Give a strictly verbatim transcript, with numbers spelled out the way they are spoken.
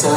I'm